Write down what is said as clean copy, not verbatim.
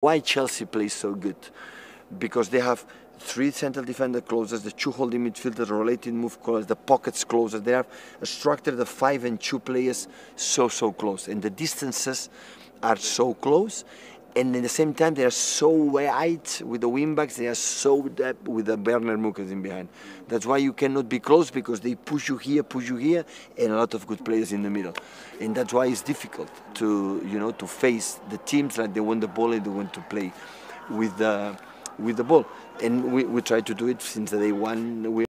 Why Chelsea plays so good? Because they have three central defender closers, the two holding midfielders, rotating move closers, the pockets closers. They have a structure, the 5 and 2 players so close. And the distances are so close. And at the same time, they are so wide with the wingbacks, they are so deep with the Bernard Muckers in behind. That's why you cannot be close, because they push you here, and a lot of good players in the middle. And that's why it's difficult to, to face the teams like they want the ball and they want to play with the ball. And we try to do it since day one.